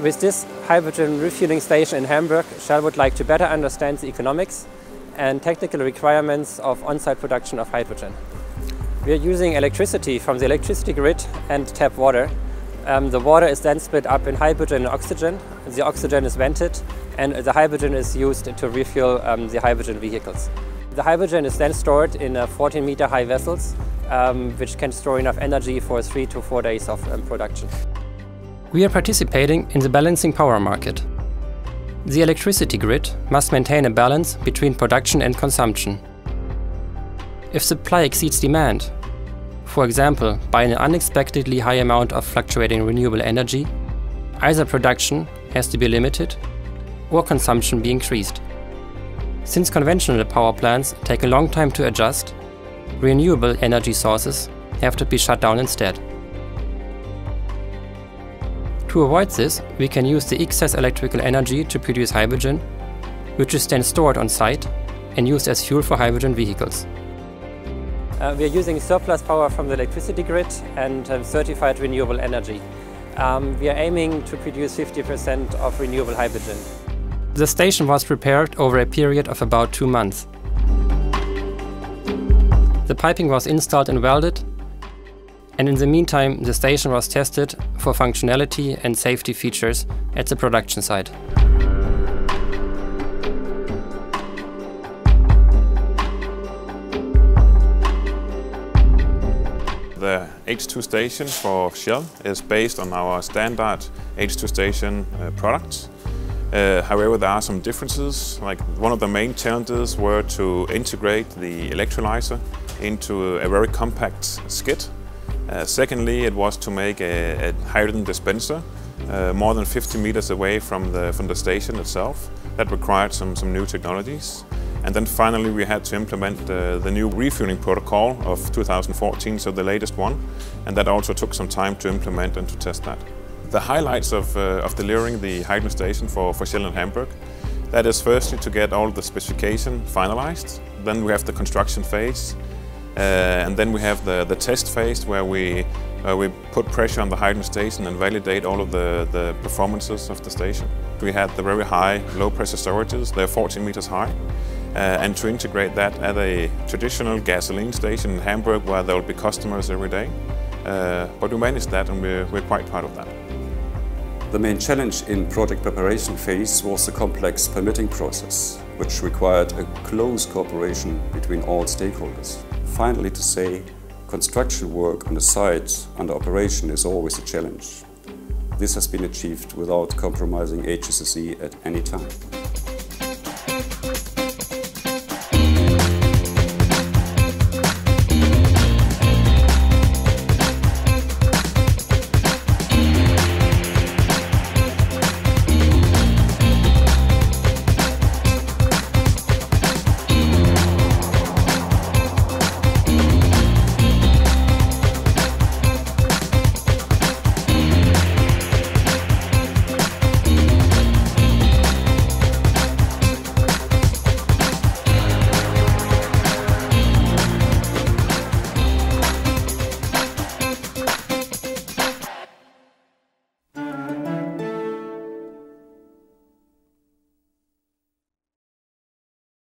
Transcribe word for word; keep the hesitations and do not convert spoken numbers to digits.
With this hydrogen refueling station in Hamburg, Shell would like to better understand the economics and technical requirements of on-site production of hydrogen. We are using electricity from the electricity grid and tap water. Um, the water is then split up in hydrogen and oxygen. The oxygen is vented and the hydrogen is used to refuel um, the hydrogen vehicles. The hydrogen is then stored in uh, fourteen meter high vessels, um, which can store enough energy for three to four days of um, production. We are participating in the balancing power market. The electricity grid must maintain a balance between production and consumption. If supply exceeds demand, for example by an unexpectedly high amount of fluctuating renewable energy, either production has to be limited or consumption be increased. Since conventional power plants take a long time to adjust, renewable energy sources have to be shut down instead. To avoid this, we can use the excess electrical energy to produce hydrogen, which is then stored on site and used as fuel for hydrogen vehicles. Uh, we are using surplus power from the electricity grid and um, certified renewable energy. Um, we are aiming to produce fifty percent of renewable hydrogen. The station was prepared over a period of about two months. The piping was installed and welded, and in the meantime, the station was tested for functionality and safety features at the production site. The H two station for Shell is based on our standard H two station uh, products. Uh, however, there are some differences. Like, one of the main challenges were to integrate the electrolyzer into a very compact skid. Uh, secondly, it was to make a, a hydrogen dispenser uh, more than fifty meters away from the, from the station itself. That required some, some new technologies. And then finally we had to implement uh, the new refueling protocol of two thousand fourteen, so the latest one. And that also took some time to implement and to test that. The highlights of, uh, of delivering the hydrogen station for, for Shell in Hamburg, that is firstly to get all the specification finalized. Then we have the construction phase. Uh, and then we have the, the test phase where we, uh, we put pressure on the hydrogen station and validate all of the, the performances of the station. We had the very high low pressure storages, they're fourteen meters high, uh, and to integrate that at a traditional gasoline station in Hamburg where there will be customers every day. Uh, but we managed that and we're, we're quite proud of that. The main challenge in project preparation phase was the complex permitting process, which required a close cooperation between all stakeholders. Finally, to say, construction work on the site under operation is always a challenge. This has been achieved without compromising H S S E at any time.